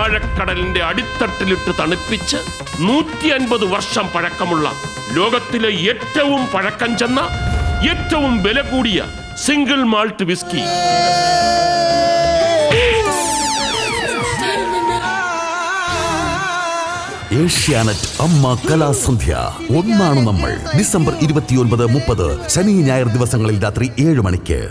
ആഴക്കടലിന്റെ അടിത്തട്ടിലിട്ട് തണുപ്പിച്ച് 150 വർഷം പഴക്കമുള്ള ലോകത്തിലെ ഏറ്റവും പഴക്കം ചെന്ന ഏറ്റവും വില കൂടിയ സിംഗിൾ മാൾട്ട് വിസ്കി. ഏഷ്യാനെറ്റ് അമ്മ കലാസന്ധ്യ ഒന്നാണ് നമ്മൾ. ഡിസംബർ 29, 30 ശനി ഞായർ ദിവസങ്ങളിൽ രാത്രി 7 മണിക്ക്.